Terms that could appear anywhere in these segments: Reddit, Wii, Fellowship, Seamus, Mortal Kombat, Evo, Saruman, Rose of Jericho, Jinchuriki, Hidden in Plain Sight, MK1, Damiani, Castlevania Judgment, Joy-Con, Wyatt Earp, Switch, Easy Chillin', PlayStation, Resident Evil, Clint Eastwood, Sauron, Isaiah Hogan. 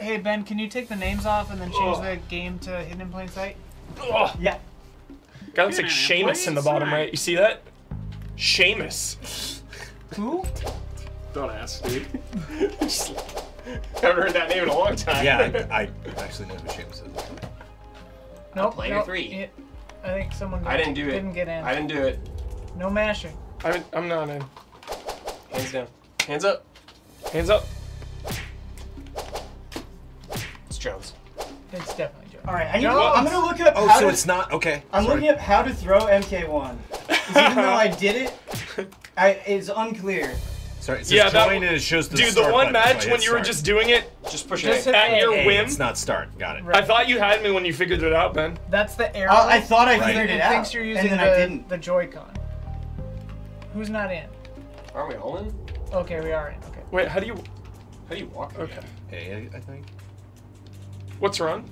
Hey Ben, can you take the names off and then change the game to Hidden in Plain Sight? Yeah. Guy looks like Seamus in the bottom right. You see that? Seamus. Who? Don't ask, dude. Haven't heard that name in a long time. Yeah, I actually know what Seamus is. No, nope, player three. It, I think someone. I didn't do it. Didn't get in. I didn't do it. No mashing. I'm not in. Hands down. Hands up. Hands up. It's Jones. It's definitely Jones. All right, I need Jones. I'm gonna look up. Oh, how so to, it's not okay. I'm looking up how to throw MK1. Even though I did it, it's unclear. Sorry, it says join and it shows the start. Dude, the one match when you were just doing it, just push it at your whim. It's not start. Got it. Right. I thought you had me when you figured it out, Ben. That's the error. I thought I figured it out. It thinks you're using the Joy-Con. Who's not in? Aren't we all in? Okay, we are in. Okay. Wait, how do you walk? Okay. Hey, I think. What's wrong?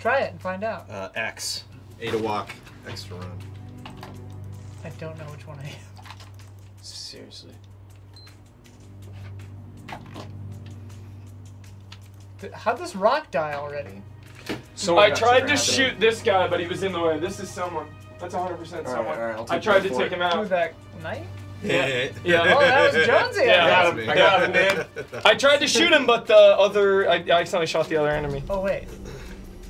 Try it and find out. X. A to walk. X to run. I don't know which one I am. Seriously. How'd this rock die already? So I tried to shoot this guy, but he was in the way. This is someone. That's 100% someone. Right, I tried to take him out. Who was that, Knight? Yeah. Oh, that was Jonesy. Yeah, I got him, man. I tried to shoot him, but the other... I accidentally shot the other enemy. Oh, wait.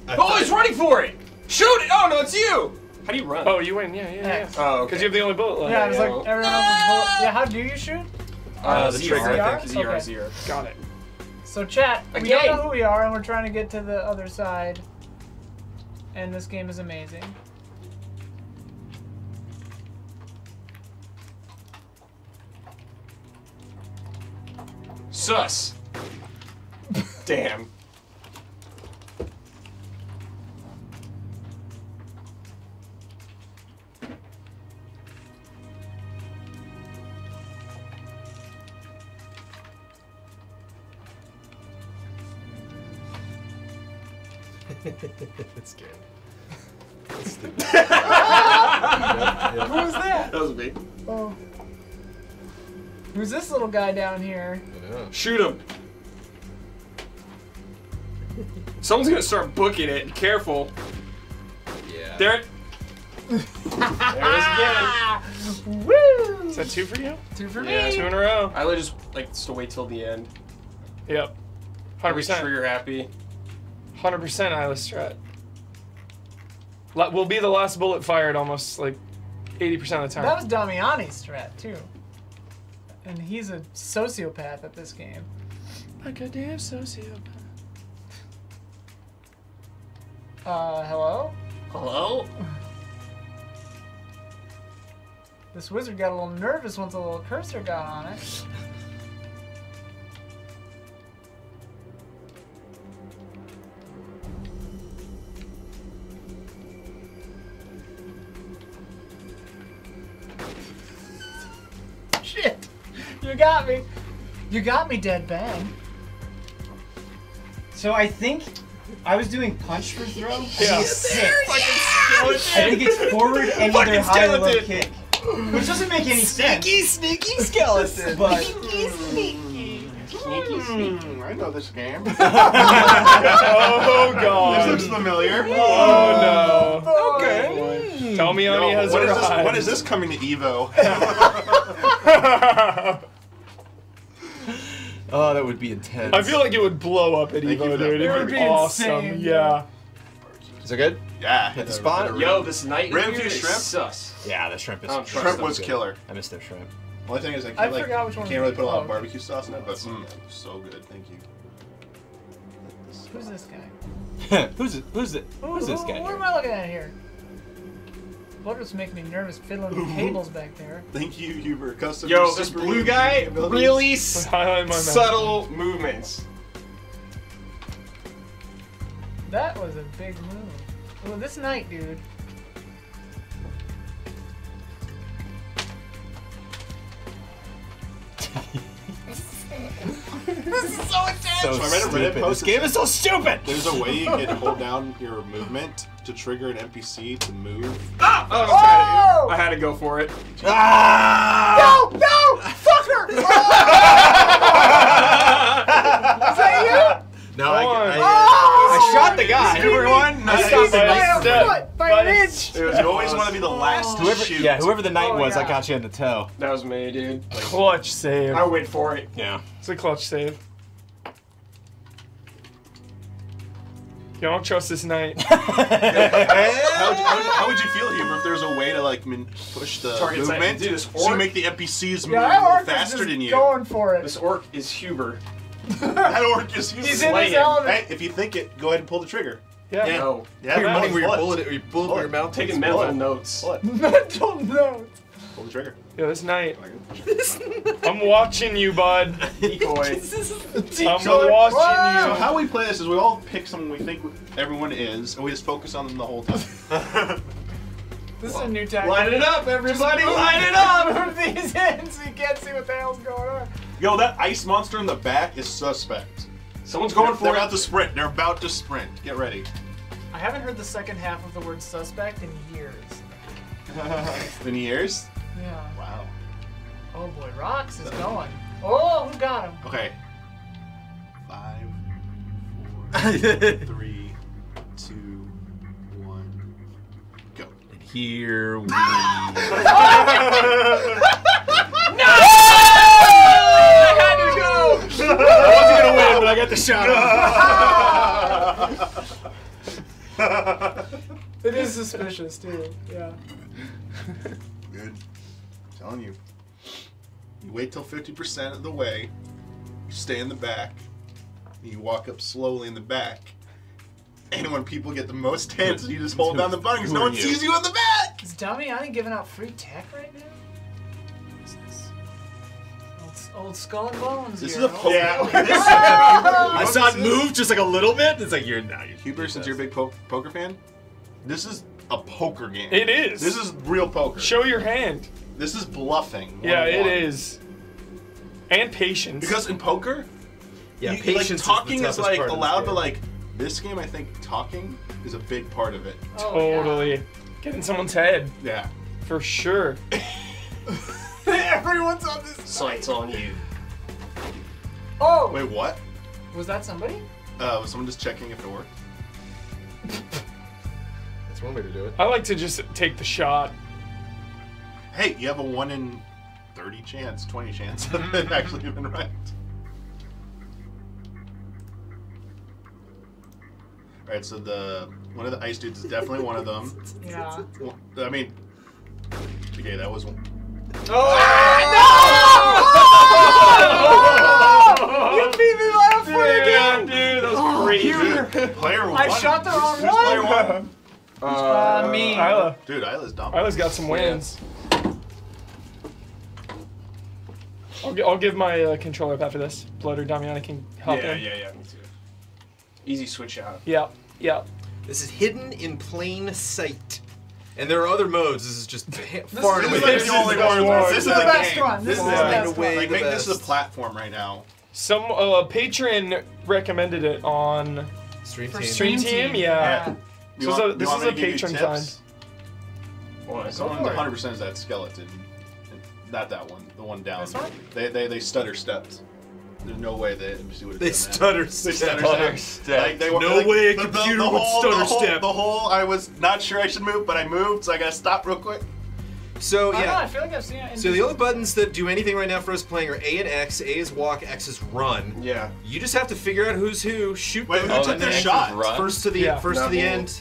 Oh, he's running for it! Shoot it! Oh, no, it's you! How do you run? Oh, you win, yeah. Oh, okay. Because you have the only bullet left. Yeah, it's like everyone else's bullet. Yeah, how do you shoot? The trigger, I think. ZR, okay. ZR. Got it. So, chat, we don't know who we are, and we're trying to get to the other side. And this game is amazing. Sus! Damn. That's good. That's stupid. Yeah. Who was that? That was me. Oh. Who's this little guy down here? Yeah. Shoot him. Someone's gonna start booking it. Careful. Yeah. There it. There it is again. Woo! Is that two for you? Two for me. Yeah, two in a row. I would just like to wait till the end. Yep. 100%. Trigger happy. 100% Isla Strat. We'll be the last bullet fired almost like 80% of the time. That was Damiani's strat too. And he's a sociopath at this game. Like a damn sociopath. Hello? Hello? This wizard got a little nervous once a little cursor got on it. You got me dead bang. So I think I was doing punch for throw. Yeah. Fucking skeleton. I think it's forward and either high or low kick. Which doesn't make any sense. Sneaky skeleton. But sneaky. I know this game. Oh god. This looks familiar. Oh no. Okay. Tell me Ani has arrived. When is this coming to Evo? Oh, that would be intense. I feel like it would blow up at Evo, dude. It would be awesome. Insane. Yeah. Is it good? Yeah. Hit the spot. Yo, this night here is sus. Yeah, the shrimp is. Shrimp was killer. I missed their shrimp. Only thing is, I forgot which one. Can't really put a lot of barbecue sauce in it, but so good. Thank you. Who's this guy? Who's this guy? What am I looking at here? Butters make me nervous fiddling with cables back there. Thank you, Huber. Custom. Yo, this blue guy really subtle movements. That was a big move. Well, this night, dude. This is so intense. So I read a Reddit post. This game is so stupid. There's a way you can hold down your movement to trigger an NPC to move. Ah! Oh, I had to go for it. Ah! No! Fuck her! whoever the knight was, I got you in the toe. That was me, dude. Like, clutch save. I wait for it. Yeah. It's a clutch save. You don't trust this knight. How would you feel, Huber, if there's a way to like push the target movement to so you make the NPCs move faster than you? Going for it. This orc is Huber. That orc is Huber. He's in his element. Hey, if you think it, go ahead and pull the trigger. Yeah. Yeah. No. Yeah. You're mounting where your bullet, or your bullet where your mouth. Taking mental notes. Mental notes. Pull the trigger. Yeah, this night. I'm watching you, bud. Decoy. I'm watching you. So how we play this is we all pick someone we think everyone is, and we just focus on them the whole time. This is a new tactic. Line it up, everybody! Line it up! Move these ends. You can't see what the hell's going on. Yo, that ice monster in the back is suspect. Someone's going for it. They're about to sprint. They're about to sprint. Get ready. I haven't heard the second half of the word suspect in years. In years? Yeah. Wow. Oh boy, Rox is going. Oh, who got him? Okay. 5, 4, 3, 2, 1, go. And here we go. No! I had to go! I wasn't gonna win, but I got the shot. It is suspicious, too. Yeah. Good. Telling you, you wait till 50% of the way, you stay in the back, and you walk up slowly in the back. And when people get the most hits, you just hold down the button because no one sees you in the back! Is Damiani giving out free tech right now? What is this? Old Skull and Bones. This is a Pokemon. Yeah. I saw it move just like a little bit. It's like, you're not. Huber, since you're a big poker fan, this is a poker game. It is. This is real poker. Show your hand. This is bluffing. Yeah, it is. And patience. Because in poker, yeah, patience. Talking is like allowed, but like this game, I think talking is a big part of it. Totally. Get in someone's head. Yeah. For sure. Everyone's on this. Sight's on you. Oh. Wait, what? Was that somebody? Was someone just checking if it worked? That's one way to do it. I like to just take the shot. Hey, you have a 1 in 30 chance, 20 chance of it actually even right. Alright, so the one of the ice dudes is definitely one of them. Yeah. I mean, okay, that was one. Oh! Ah, no! Oh! You beat me by a freaking! Dude, that was crazy. Player one. I shot the wrong one. Player one. Me. Isla. Dude, Isla's dumb. Isla's got some wins. I'll give my controller up after this. Blood or Damiani can help him. Yeah, me too. Easy switch out. Yeah. This is Hidden in Plain Sight. And there are other modes. This is just far and away. This is the best one. This is the best one. Like, make this a platform right now. Some patron recommended it on Stream Team. Stream Team, yeah. So this is a patron find. Well, it's 100% is that skeleton. Not that one, the one down. They stutter stepped. There's no way they would have They stutter stepped. No way a computer would stutter step. The whole, I was not sure I should move, but I moved, so I gotta stop real quick. So yeah. I feel like I've seen it. So the only buttons that do anything right now for us playing are A and X. A is walk, X is run. Yeah. You just have to figure out who's who. Shoot. Wait, who took their shot? First to the end.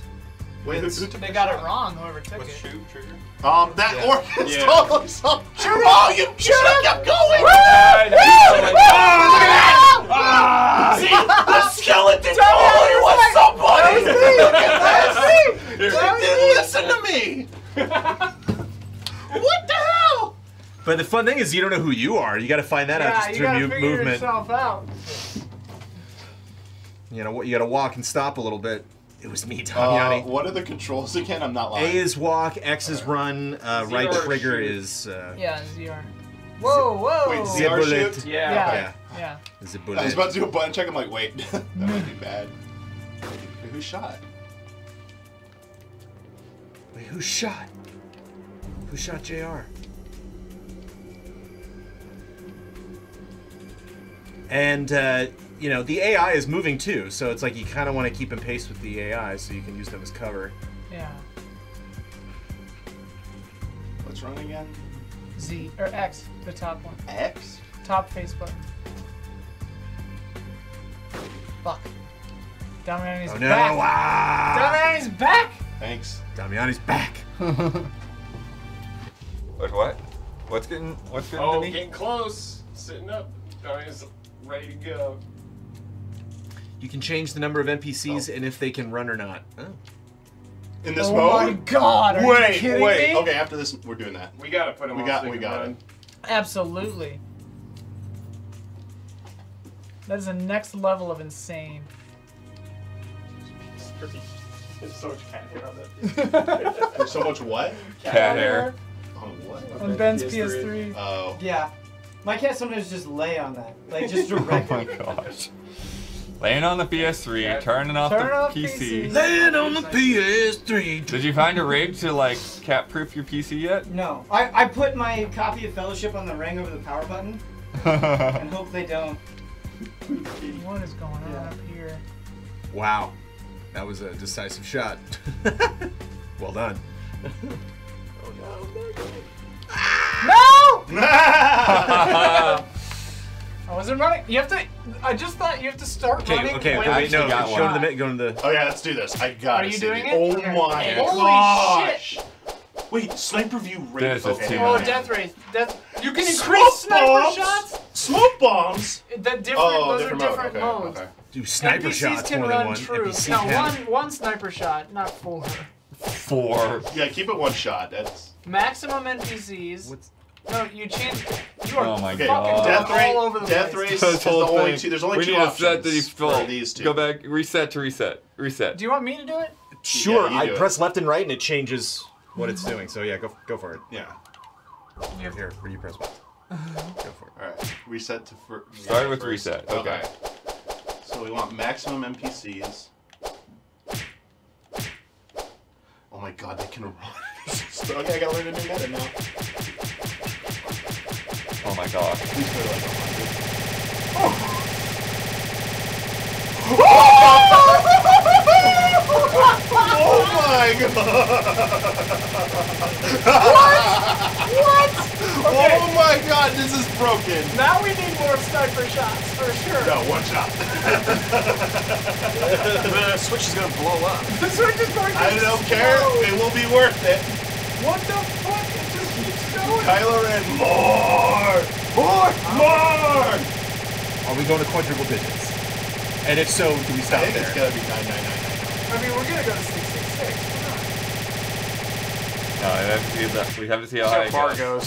Wins. They got it wrong. Whoever took it. Shoot trigger. That orphan's totally something. Oh, you should have kept going. Look at that! See, the skeleton totally was somebody. Look at this. You didn't listen to me. What the hell? But the fun thing is you don't know who you are. You got to find that out just through movement. Out. You know what? You got to walk and stop a little bit. It was me, Damiani. What are the controls again? I'm not lying. A is walk, X is run, right trigger is. ZR. Whoa, whoa. Wait, ZR shoot? Yeah. Is it bullet? I was about to do a button check. I'm like, wait, that might be bad. Wait, who shot? Wait, who shot? Who shot JR? And, you know, the AI is moving too, so it's like you kind of want to keep in pace with the AI so you can use them as cover. Yeah. one again? Z, or X, the top one. X? Top face button. Fuck. Damiani's back! No. Ah. Damiani's back! Thanks. Damiani's back! What? What's getting to me? Getting close. Sitting up. Damiani's ready to go. You can change the number of NPCs and if they can run or not. Oh. In this mode? Oh my god, are you kidding me? Okay, after this, we're doing that. We gotta put them on. We got it. Absolutely. That is the next level of insane. There's so much cat hair on that. There's so much what? Cat hair. On what? On Ben's PS3. Oh. Yeah. My cat sometimes just lay on that. Like, just directly. Oh my gosh. Laying on the PS3, yeah. turning off the PC. Laying on the PS3. Did you find a raid to like cat-proof your PC yet? No, I put my copy of Fellowship on the ring over the power button and hope they don't. What is going on up here? Wow, that was a decisive shot. Well done. Oh no! No! I wasn't running. You have to. I just thought you have to start running. Okay, wait, no. Go to the. Oh yeah, let's do this. I got it. Are you doing it? Oh my gosh! Holy shit! Wait, sniper view rate. Oh, death rate. You can increase sniper shots. Smoke bombs. Those are different modes. Okay. Do sniper shots more than one. NPCs can run true. No, one sniper shot, not four. Four. Yeah, keep it one shot. That's maximum NPCs. No, you change. You are fucking death race is the only two. There's only two options. These two. Go back. Reset to reset. Reset. Do you want me to do it? Sure. Yeah, I press left and right, and it changes what it's doing. So yeah, go for it. Yeah. Here, where you press left. Go for it. All right. Reset to first. Start with reset. Okay. So we want maximum NPCs. Oh my God, they can run. Okay, I gotta learn to do better now. Oh my god. Oh my god! What? What? Okay. Oh my god, this is broken. Now we need more sniper shots, for sure. No, one shot. The Switch is gonna blow up. The Switch is going to explode. I don't care. It will be worth it. What the fuck? It just keeps going. Kylo Ren, more! Are we going to quadruple digits? And if so, do we stop there? It's gotta be 9,999. I mean, we're gonna go to 666. We're not. No, we have to see how high it goes.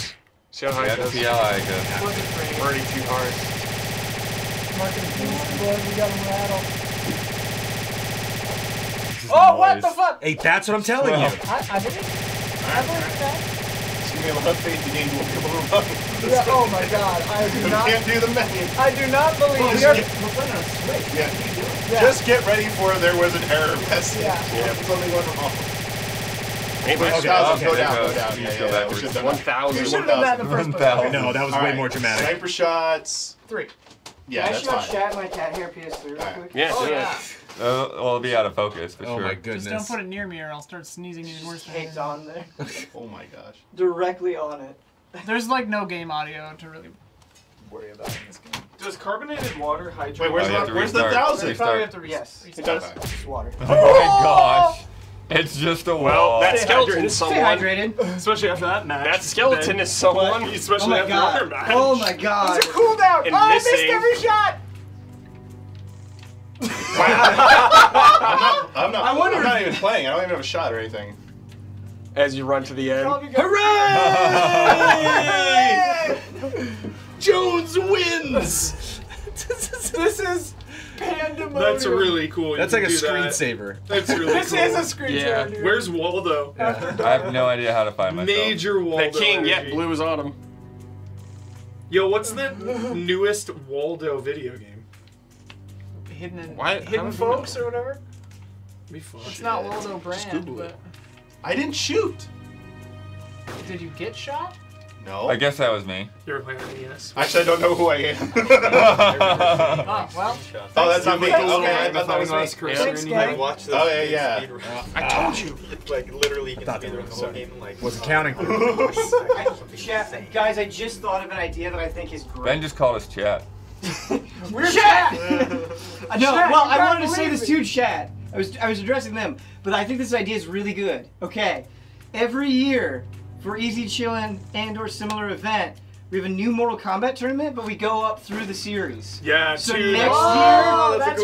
See how far it goes. See how high it goes. We have to see how high it goes. It's already too hard. Marking beast blood, we got him rattled. Oh, what the fuck? Hey, that's what I'm telling you. I didn't. I believe that. So you have enough faith the game will be able to run. Yeah, oh my god, I do not. You can't do the menu. I do not believe we're playing on Switch. Yeah. Yeah. Just get ready for there was an error message. Yeah. Yeah. Something went wrong. Go down. Yeah. We should have 1,000. You should have done that in the first place. No, that was way more dramatic. Sniper shots. 3. Yeah, that's fine. I should have shot my cat hair PS3 real quick. Yeah, do it. Well, it'll be out of focus for sure. Oh my goodness! Just don't put it near me, or I'll start sneezing even worse. It's on there. Oh my gosh! Directly on it. There's like no game audio to really worry about in this game. Does carbonated water hydrate? Wait, where's the 1,000? Probably have to reset. Yes, it does. It's water. Oh my gosh! It's just a well. That skeleton is someone. Especially after that match. That skeleton is someone. Especially after that match. Oh my god! It's a cooldown. I missed every shot. I'm not even playing. I don't even have a shot or anything. As you run to the end. Hooray! Jones wins! This is pandemonium. That's really cool. That's like a screensaver. That's really cool. This is a screensaver. Yeah. Where's Waldo? Yeah. I have no idea how to find myself. Major Waldo. The king, blue is on him. Yo, what's the newest Waldo video game? Hidden Folks or whatever? It's not Waldo Brand. Just Google it. I didn't shoot! Did you get shot? No. I guess that was me. You were playing on the NES. Actually, I don't know who I am. Oh, well. Oh, that's not me. Okay, that's not me. Oh, yeah, yeah. I told you. Like, literally, you can speedrun the whole game. What's counting? Chat, guys, I just thought of an idea that I think is great. Ben just called us chat. We're chat! No, well, I wanted to say this to chat. I was addressing them, but I think this idea is really good. Okay, every year for Easy Chillin' and/or similar event, we have a new Mortal Kombat tournament, but we go up through the series. Yeah. So next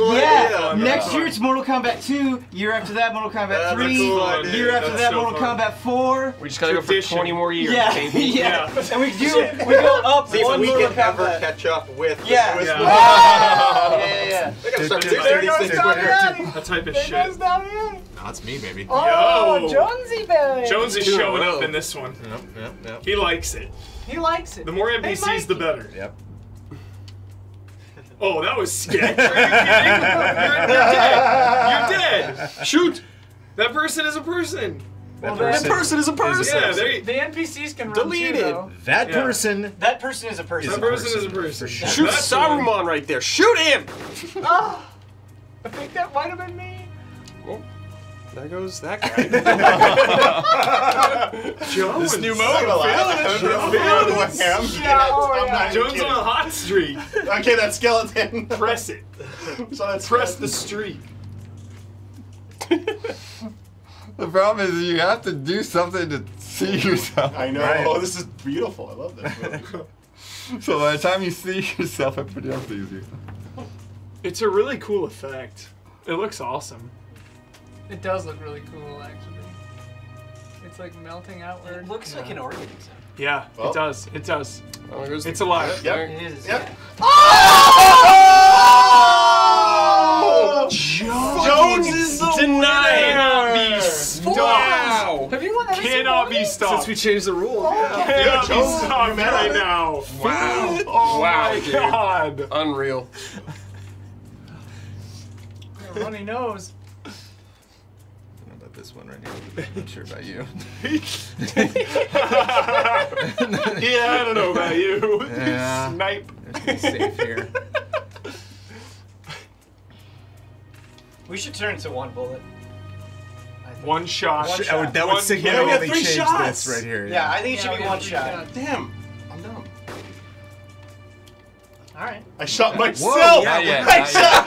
year it's Mortal Kombat 2. Year after that, Mortal Kombat 3. Cool, year after that, Mortal Kombat 4. We just gotta go for 20 more years. Yeah. Baby. Yeah. And we go up. See if we can ever catch up with. Yeah. Yeah. They gotta start doing these things quicker. That type of shit. That's me, baby. Oh, yo. Jonesy boy. Jonesy's showing up in this one. Yep, yep, yep. He likes it. He likes it. The more NPCs, the better. Yep. Oh, that was sketch. Are you kidding? You're dead. You're dead. Shoot. That person is a person. Well, that person is a person. Yeah, the NPCs can delete it. That person is a person. That person is a person. Sure. Shoot Saruman right there. Shoot him. Oh, I think that might have been me. Oh. There goes that guy. Jones. This new mode. Jones on a hot streak. Okay, that skeleton. Press it. So that's press the streak. The problem is you have to do something to see yourself. I know. Right? Oh, this is beautiful. I love this. So by the time you see yourself, it pretty much easier. It's a really cool effect. It looks awesome. It does look really cool, actually. It's like melting outward. It looks like an organism. Yeah, well, it does. It does. Oh, it's alive. Yep. It is. Yep. Yeah. Oh! Jones is the winner! Wow! Have you won that? Cannot be stopped. Since we changed the rule. Oh, yeah. Cannot be stopped right now. Wow. Oh wow, my God. Dude. Unreal. Runny nose. This one right here. I'm not sure about you. Yeah, I don't know about you. Yeah. Snipe. It's safe here. We should turn to one bullet. One shot. One shot. That would significantly change this right here. Yeah, I think it should be one shot. Damn. I'm dumb. All right. I shot myself. Whoa, yeah, I shot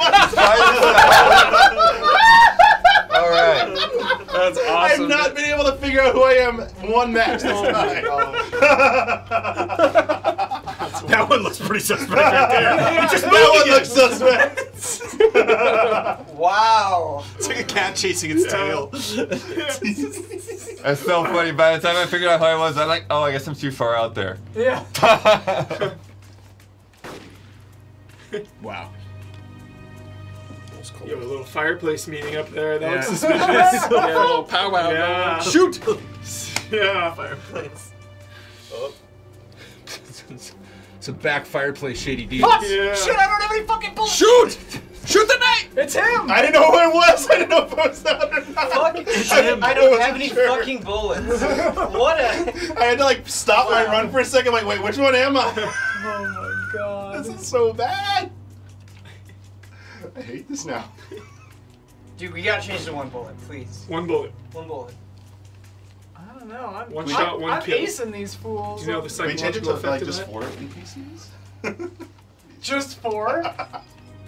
myself. All right. That's awesome. I've not been able to figure out who I am one match this time. That one looks pretty suspect right there. That one looks suspect. Wow. It's like a cat chasing its tail. That's so funny. By the time I figured out who I was, I'm like, oh, I guess I'm too far out there. Yeah. Wow. You have a little fireplace meeting up there. That looks suspicious. Yeah, a little powwow. Yeah. Shoot! Yeah, fireplace. Oh. It's a back fireplace, Shady D. Yeah. Shit, I don't have any fucking bullets! Shoot! Shoot the knight! It's him! I didn't know who it was! I didn't know if it was that or not! Fuck, it's him. I don't have any fucking bullets. What a... I had to like stop my run for a second, like, wait, which one am I? Oh my God. This is so bad! I hate this now. Dude, we gotta change to one bullet, please. One bullet. One bullet. I don't know. I'm acing these fools. Do you know the psychological effect of that? Just four NPCs? Just four?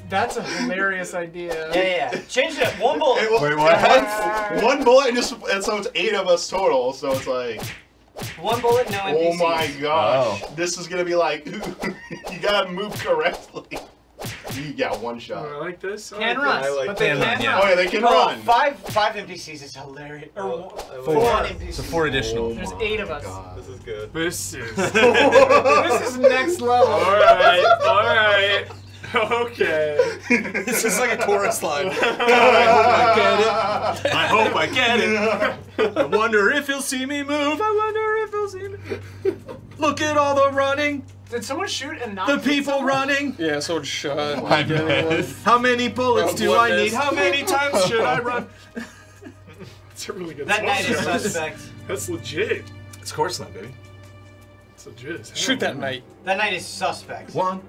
That's a hilarious idea. Yeah, yeah. Change it. One bullet. Hey, well, wait, what? One bullet, and so it's 8 of us total. So it's like. One bullet, no NPCs. Oh my gosh! Wow. This is gonna be like, you gotta move correctly. You got one shot. Oh, I like this. Can run. But they can run. Oh yeah, they can run. Five NPCs is hilarious. Or four NPCs. So 4 additional. There's 8 of us. God. This is good. This is next level. All right. All right. Okay. This is like a Taurus slide. I hope I get it. I hope I get it. I wonder if he'll see me move. I wonder if he'll see me. Look at all the running. Did someone shoot and not? The people running? Yeah, someone shot. How many bullets do I need? How many times should I run? That's a really good. That night is suspect. That's legit. It's course not, baby. It's legit as hell. Shoot that knight. That knight is suspect. One.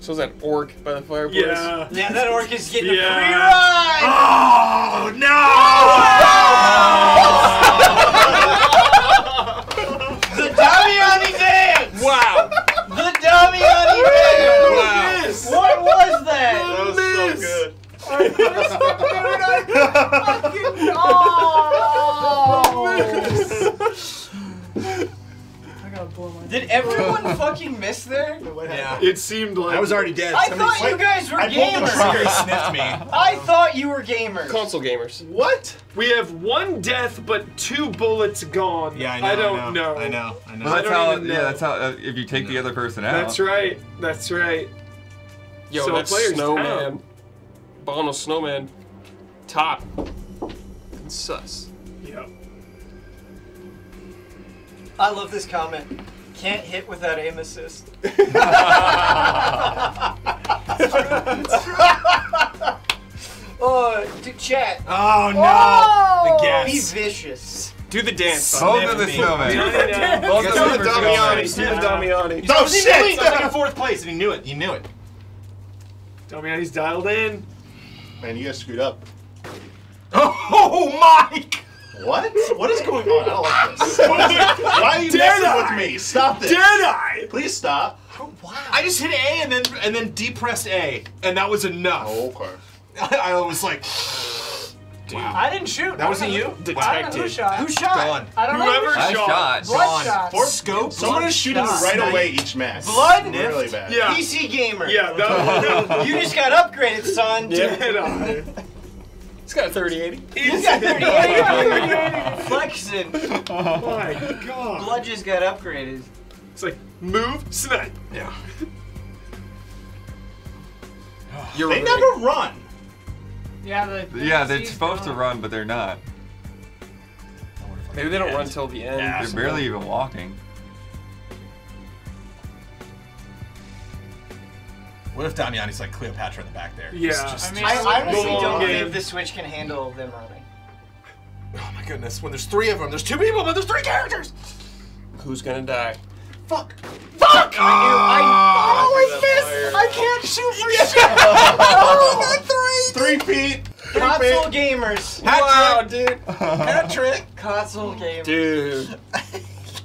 So is that orc by the fireplace? Yeah. Yeah, that orc is getting a free ride! Oh, no! Oh! The dummy on his hands! Wow. The dummy on his hands! Wow. What was that? The that was so good. I fucking... Oh! I gotta blow my... Did everyone fucking miss there? Yeah. It seemed like... I was already dead. I thought you guys were gamers. Sniffed me. I thought you were gamers. Console gamers. What? We have one death, but two bullets gone. Yeah, I know. Well, that's how if you take the other person out. That's right. That's right. Yo, so that's Snowman. Bonal Snowman. Top. It's sus. Yep. I love this comment. Can't hit without aim assist. It's true. It's true. Dude, chat. Oh no! Oh, the guess. Be vicious. Do the dance. Both of the snowmen. Do the Damiani. Do the Damiani. Oh shit! I took a fourth place and he knew it. He knew it. Damiani's dialed in. Man, you guys screwed up. Oh Mike! What? What is going on? I don't like this. Why are you messing with me? Stop this. Did I? Please stop. Oh, wow. I just hit A and then depressed A, and that was enough. Oh, okay. I was like, dude. Wow. I didn't shoot. That wasn't you? Detective. I don't know who shot. Who shot? Gone. I don't know whoever shot. Blood shot. For scope. Someone is shooting right away each match. Blood? Really bad. Yeah. PC gamer. Yeah. No. You just got upgraded, son. Did I? He's got a 3080. He's got a 3080. Flexing. Oh my god. Blood just got upgraded. It's like, move, snipe. Yeah. They never run. Yeah, they're supposed to run, but they're not. Maybe they don't run till the end. Yeah, they're barely even walking. What if Damiani's like Cleopatra in the back there? Yeah, I mean, I honestly don't believe the Switch can handle them running. Oh my goodness, when there's three of them, there's two people, but there's three characters! Who's gonna die? Fuck! Fuck! I knew. I can't shoot for shit! Oh, not three! 3 feet! Console gamers! Wow, dude! Hat trick! Console gamers. Dude.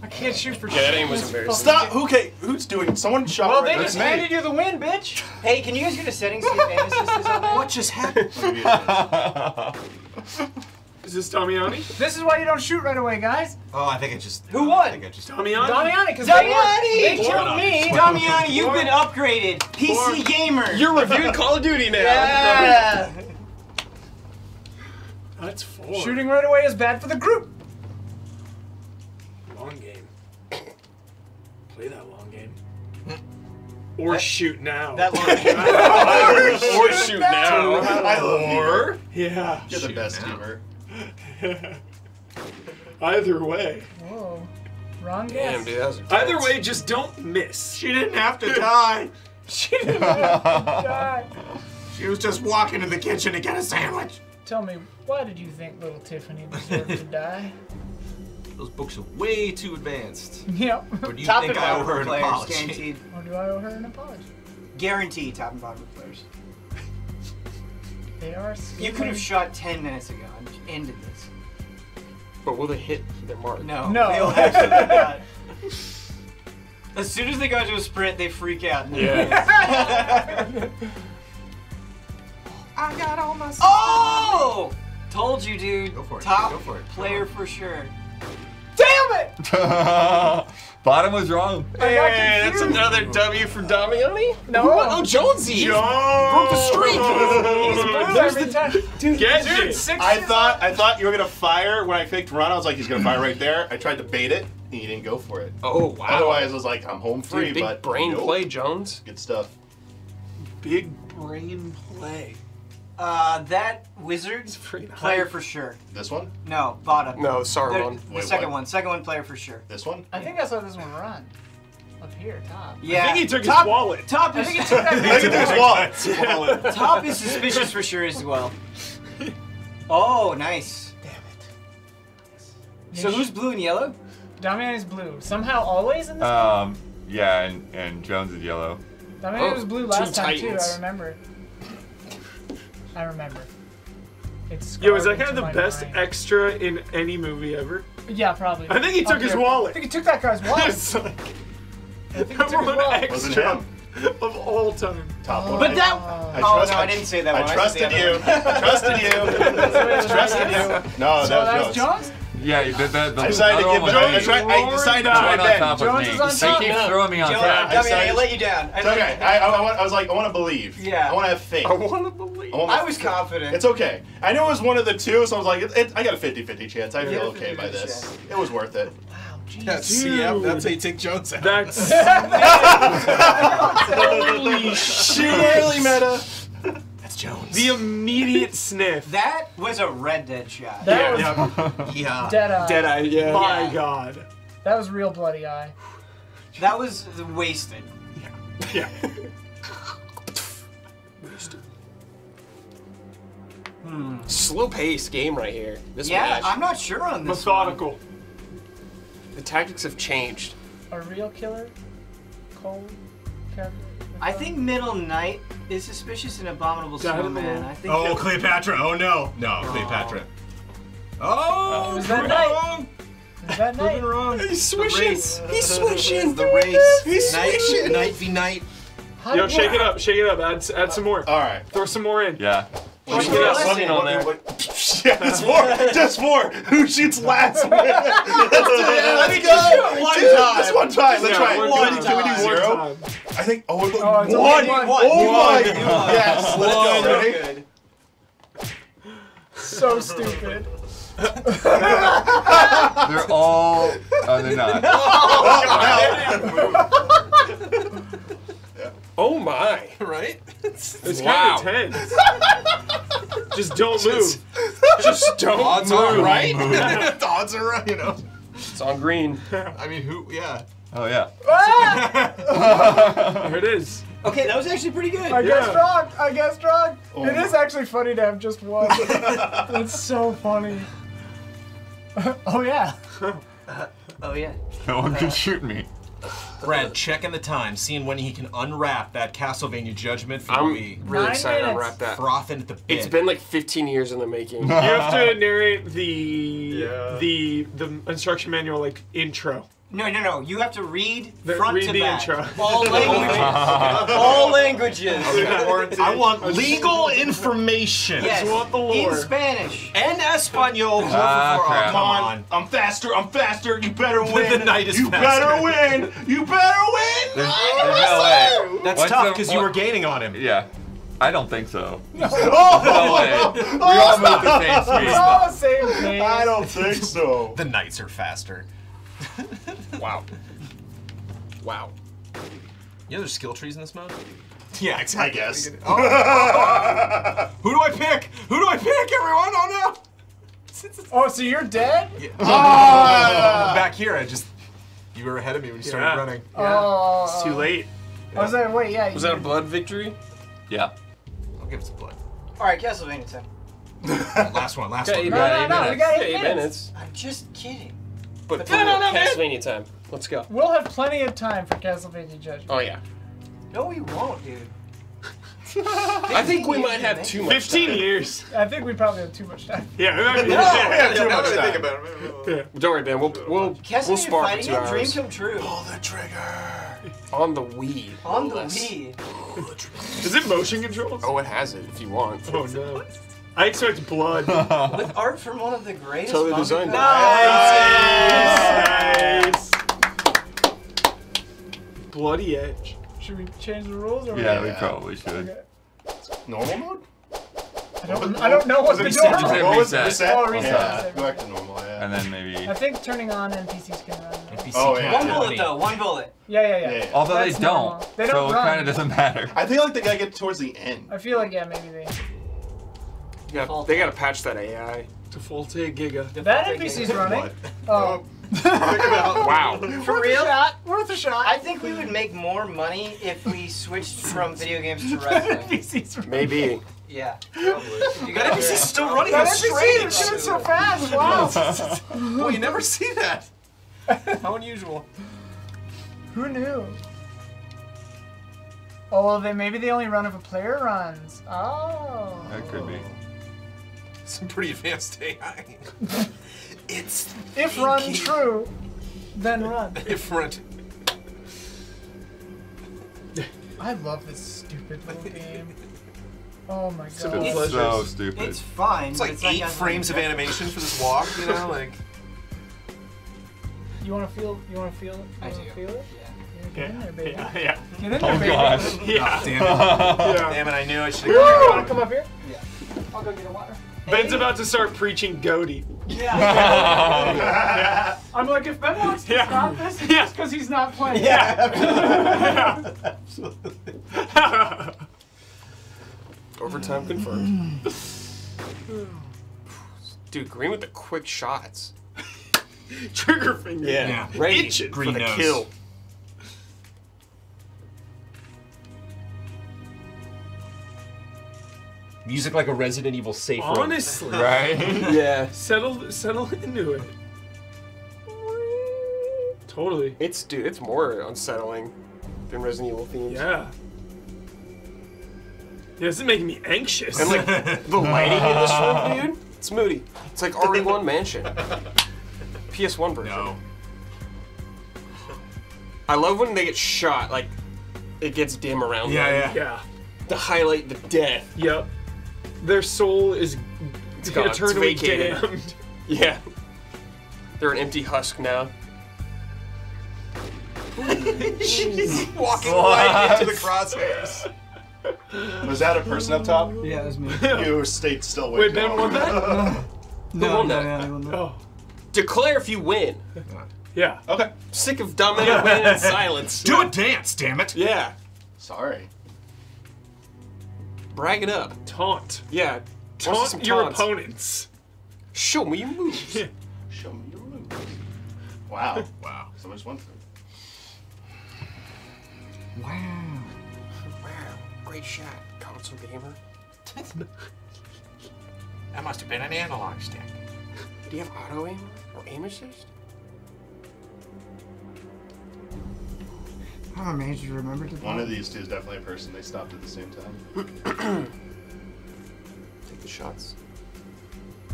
I can't shoot for shit. Yeah, that aim was embarrassing. Stop! Okay, who's doing it? Someone shot. Well, they just handed you the win, bitch! Hey, can you guys go to settings and see if aim assist is on there? What just happened? Is this Damiani? This is why you don't shoot right away, guys. Oh, I think it just... Who won? I think it just... Damiani? Damiani, because they killed me! Damiani, you've been upgraded. PC gamer. You're reviewing Call of Duty now. Yeah. That's four. Shooting right away is bad for the group. Long game. Play that long game. Or shoot now. That long game. Or shoot now. I love you. Yeah. You're the best gamer. Either way. Whoa. Wrong guess. Damn, dude, either way, just don't miss. She didn't have to die. She didn't have to die. She was just walking to the kitchen to get a sandwich. Tell me, why did you think little Tiffany deserved to die? Those books are way too advanced. Yep. Or do you think I owe her an apology? Guaranteed. Or do I owe her an apology? Guaranteed top and bottom players. They are you could have shot 10 minutes ago and ended this. But will they hit their mark? No. No. They'll absolutely not. As soon as they go into a sprint, they freak out. Yeah. I got all my stuff. Oh! Told you, dude. Go for it. Top player for sure. Damn it! Bottom was wrong. Hey, that's another W for Damiani? No. Oh, Jonesy! Broke the streak! I thought you were gonna fire when I picked Ron. I was like, he's gonna fire right there. I tried to bait it, and you didn't go for it. Oh, wow. Otherwise, I was like, I'm home free, but... Big brain play, Jones. Good stuff. Big brain play. That Wizards player for sure. This one? No, bottom. No, Sauron. The second one. Second one player for sure. This one? I think I saw this one run. Up here, top. Yeah. I think he took his wallet. Top is... I think he took his wallet. Top is suspicious for sure as well. Oh, nice. Damn it. So who's blue and yellow? Damian is blue. Somehow always in this game? Yeah, and Jones is yellow. Damian was blue last time, too. I remember. I remember. It's was that kind of the best extra in any movie ever? Yeah, probably. I think he took his wallet. I think he took that guy's wallet. It's like, number one extra of all time. But that. I didn't say that. I trusted you. I trusted you. I trusted you. No, that was Jones. Yeah, the I decided to give Jones. I decided to try that. Jones is on top. They keep throwing me on top. I mean, I let you down. It's okay. I was like, I want to believe. Yeah. I want to have faith. I want to believe. I was confident. It's okay. I knew it was one of the two, so I was like, I got a 50-50 chance. I feel okay by this. It was worth it. Wow, jeez. That's CF. That's how you take Jones out. That's holy shit. Barely meta. Jones. The immediate sniff. That was a Red Dead shot. That was Dead Eye. Dead Eye, yeah. My God. That was real bloody eye. That was wasted. Yeah. Yeah. Wasted. Slow pace game right here. This one I'm not sure on this. Methodical. The tactics have changed. A real killer? Cold character? I think Middle Knight is suspicious and abominable snowman. I think Cleopatra! Oh no! No, Cleopatra. Oh! Was that night? Was that night? Wrong. He's swishing! He's swishing! The race! He's swishing! Night v night. Yo, shake it up, shake it up. Add some more. Alright. Throw some more in. Yeah. Well, yeah, that's more. Just more. Who shoots last? Let's go. Just one time. Let's try it. Can we do zero? I think. Oh, one. Oh my God. Yes. Let's go. Ready? So stupid. They're all. Oh, they're not. Oh my! Right? It's kind of intense. Just don't move. Just don't move. Odds are right. Odds are right. You know. It's on green. I mean, who? Yeah. Oh yeah. Ah! There it is. Okay, that was actually pretty good. I guess wrong. Oh. It is actually funny to have just one. That's so funny. Oh yeah. Oh yeah. No one can shoot me. Brad, checking the time, seeing when he can unwrap that Castlevania Judgment for Wii. I'm really excited to unwrap that. Frothing at the bit. It's been like 15 years in the making. You have to narrate the instruction manual like intro. No. You have to read front to back. Intro. All languages. All languages. I want legal information. Yes. I want the lore. In Spanish. And Espanol. Come on. I'm faster. I'm faster. You better win. The night is faster. You better win. You better win. That's tough because you were gaining on him. Yeah. I don't think so. No. Oh, no way. We all moved the same speed. Oh, same thing. I don't think so. The knights are faster. Wow. Wow. You know there's skill trees in this mode? Yeah, exactly. I guess. Oh. Who do I pick? Who do I pick, everyone? Oh no! Oh, so you're dead? Yeah. Oh. Back here, you were ahead of me when you started running. Yeah. Oh. It's too late. Yeah. Was that, wait, yeah. Was that a blood victory? Yeah. I'll give it some blood. Alright, Castlevania time. Last one. No, we got 8 minutes. I'm just kidding. But no, Castlevania time. Let's go. We'll have plenty of time for Castlevania Judgment. Oh, yeah. No, we won't, dude. I think we might have too much 15 time. years. I think we probably have too much time. Yeah, we might have too much time. Think about it. Yeah. Don't worry, man. We'll spar for 2 hours. Dream come true. Pull the trigger. On the Wii. On the Wii. Pull the trigger. Is it motion controls? Oh, it has it if you want. Oh, no. I expect blood. With art from one of the greatest. Totally designed. Nice. Bloody edge. Should we change the rules? Or yeah, we probably should. Okay. Normal mode? I don't know what the normal mode is. What was reset? Oh, reset. Go back to normal. Yeah. And then maybe. I think turning on NPCs can run. One bullet though. Yeah. Although they don't. So it kind of doesn't matter. I feel like they gotta get towards the end. I feel like maybe they. They gotta patch that AI. Defaulted Giga. That NPC's running. Oh. Wow. For real? Worth a shot. I think we would make more money if we switched from video games to wrestling. NPC's maybe. Yeah. You got NPC's still running. That NPC's shooting so fast. Wow. Well, you never see that. How unusual. Who knew? Oh, well, then maybe they only run if a player runs. Oh. That could be. Some pretty advanced AI. It's if thinking. Run true, then run. If run. I love this stupid little game. Oh my god. It's so stupid. It's fine. It's like it's 8 frames of animation for this walk, you know, like. You wanna feel it? I do. Get in there, baby. Yeah. Get in there, baby. Oh gosh. Yeah. Oh, damn it. Damn it, I knew I should've got it. You wanna come up here? Yeah. I'll go get a water. Ben's about to start preaching goatee. Yeah. I'm like, if Ben wants to stop this, it's just because he's not playing. Yeah. Absolutely. Overtime confirmed. Dude, green with the quick shots. Trigger finger. Yeah. Itch it for the kill. Music like a Resident Evil safe room. Honestly. Right? Yeah. Settle into it. Totally. Dude, it's more unsettling than Resident Evil themes. Yeah. Yeah, this is making me anxious. And like, the lighting in this room, dude, it's moody. It's like RE1 Mansion. PS1 version. No. I love when they get shot, like, it gets dim around them. Yeah. To highlight the death. Yep. Their soul is eternally damned. Yeah. They're an empty husk now. She's walking right into the crosshairs. Was that a person up top? Yeah, it was me. You stayed still waiting. Wait, Ben won that? No, oh. Declare if you win. Yeah. Okay. Sick of dominant winning in silence. Do a dance, damn it. Yeah. Sorry. Brag it up. Taunt. Yeah. Taunt your opponents. Show me your moves. Yeah. Show me your moves. Wow. Wow. So much one thing. Wow. Wow. Great shot, console gamer. That must have been an analog stick. Do you have auto aim or aim assist? Oh, man, did you remember to one of these two is definitely a person. They stopped at the same time. Take the shots.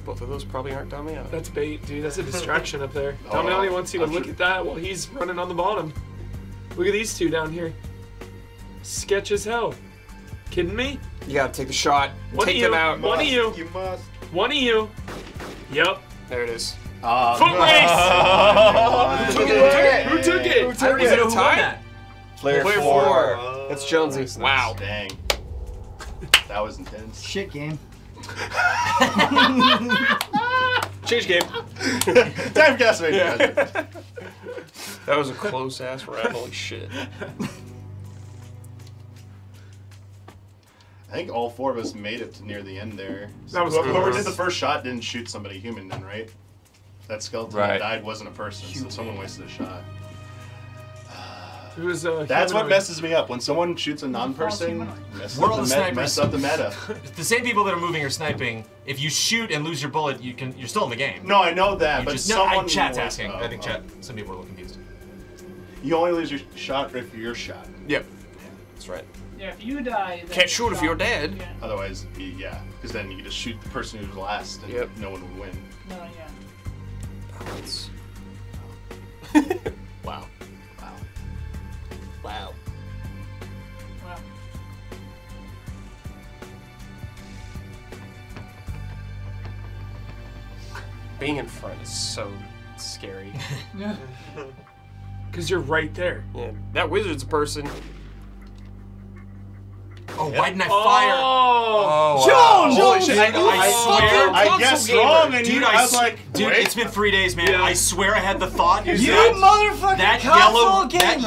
Both of those probably aren't Damiani. That's bait, dude. That's a distraction up there. Oh, Damiani wants you to look at that while he's running on the bottom. Look at these two down here. Sketch as hell. Kidding me? You gotta take the shot. Take them out. One of you. One of you. Yep. There it is. Foot race! Who took it? Who took it? Player 4. That's Jonesy. Nice. Wow. Dang. That was intense. Shit game. Change game. Time Castlevania. Yeah. That was a close ass round. Holy shit. I think all 4 of us made it to near the end there. So that was whoever did the first shot didn't shoot somebody human then, right? That skeleton that died wasn't a person, so someone wasted a shot. It was, that's what messes me up. When someone shoots a non-person, mess up the meta. The same people that are moving or sniping, if you shoot and lose your bullet, you're still in the game. No, I know that, you but just, someone... No, chat's asking. I think chat, some people are a little confused. You only lose your shot if you're shot. Yep. Yeah, that's right. Yeah, if you die... Can't shoot if you're dead. Again. Otherwise, yeah, because then you just shoot the person who's last and no one would win. No, yeah. Balance. Wow. Wow. Being in front is so scary. Yeah. Because you're right there. Yeah. That wizard's a person. Oh, why didn't I fire? Oh, wow. Jones! Holy shit. I guessed wrong, and dude, I was like, dude, it's been 3 days, man. Yeah. I swear I had the thought. You motherfucking that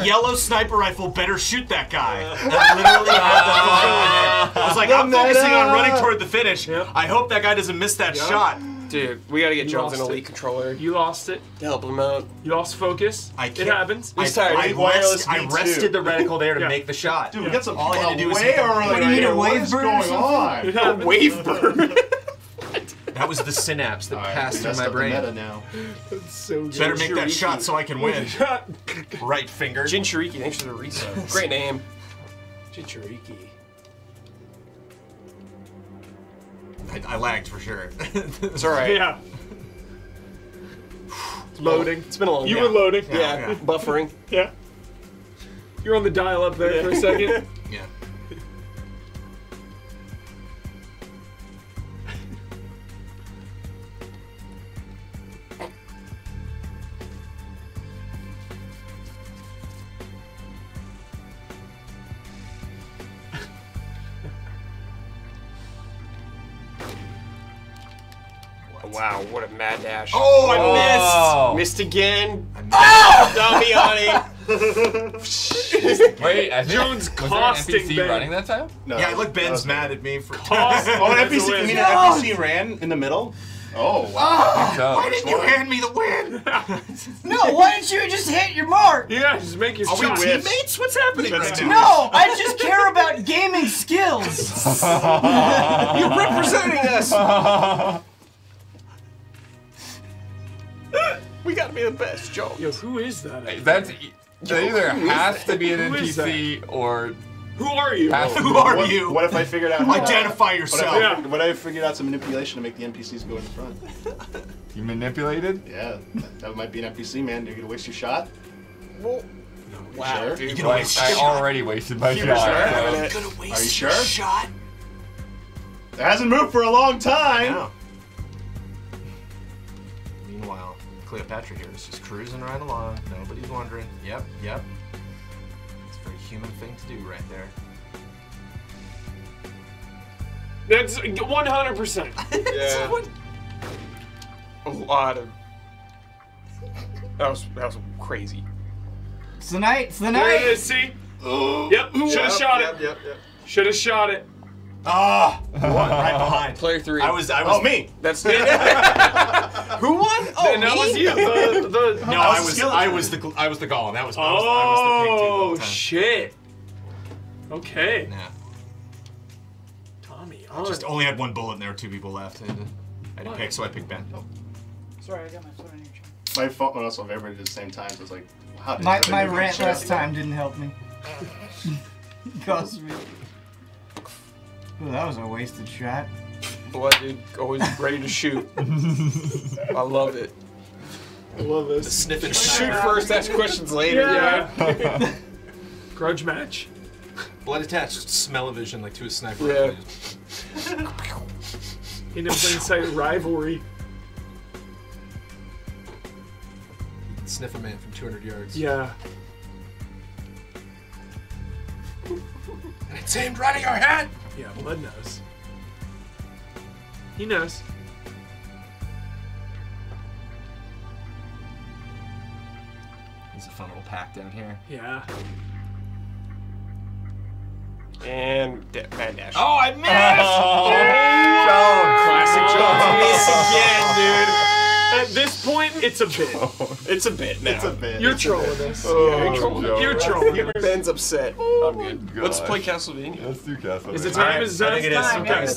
yellow sniper rifle better shoot that guy. That literally had the thought. I was like, I'm focusing on running toward the finish. Yep. I hope that guy doesn't miss that shot. Dude, we gotta get Jones an elite controller. You lost it. To help him out. You lost focus. It happens. I rested the reticle there to make the shot. Dude, we got some all I had to do was... What do you need a wave burn? What is going on? A wave burn? That was the synapse that passed through my brain. Meta now. That's so good. Better make that shot so I can win. Right finger. Jinchuriki, thanks for the reset. Great name. Jinchuriki. I lagged for sure. It's alright. Yeah. Loading. It's been a long time. You were loading. Yeah. Buffering. Yeah. You're on the dial up there for a second. Yeah. Wow, what a mad dash. Oh, I missed! Missed again. Damiani! Wait, Jones costing Ben. Was there an NPC running that time? No. Yeah, look, Ben's mad at me for... NPC, you mean an NPC ran in the middle? Oh, wow. Oh, why didn't you hand me the win? No, why didn't you just hit your mark? Yeah, just make your shot. Are we teammates? What's happening right now? No, I just care about gaming skills. You're representing us. We gotta be the best, Joe. Yo, who is that? That's either has to be an NPC or. Who are you? Who are you? What if I figured out? Identify yourself. What if I figured out some manipulation to make the NPCs go in front? You manipulated? Yeah, that might be an NPC, man. You're gonna waste your shot. Well, wow, dude. You're gonna waste your shot. I already wasted my shot. Are you gonna waste your shot? It hasn't moved for a long time. Meanwhile, Cleopatra here is just cruising right along. Nobody's wondering. Yep, yep. It's a very human thing to do right there. That's 100%. Yeah. A lot of... That was crazy. It's the night. It's the night. Yeah, see? Oh. Yep, should have shot it. Yep. Should have shot it. Ah! One right behind. Player three. I was me. That's it. Who won? Oh, me? That was you. I was the golem. That was. Oh shit. Okay. Nah. Tommy. I just only had one bullet, and there were two people left. I didn't pick, so I picked Ben. Oh. Sorry, I got my sword in your chest. My phone went off. Everybody did the same time. So I was like, how did my rant last time didn't help me. Cost me. Ooh, that was a wasted shot. Blood, dude. Always ready to shoot. I love it. I love this. Sniff it. Shoot first, ask questions later. Yeah. Grudge match. Blood attached. Just smell-o-vision like to a sniper. Yeah. Hidden in Plain Sight rivalry. You can sniff a man from 200 yards. Yeah. And it's aimed right at your head! Yeah, Blood knows. He knows. There's a fun little pack down here. Yeah. And bad dash. Oh, I missed! Classic Jones. Miss again, dude. At this point, it's a bit. It's a bit now. It's a bit. You're trolling us. You're trolling. Ben's upset. Oh, I'm good. Let's play Castlevania. Let's do Castlevania. Is it time? Is it time?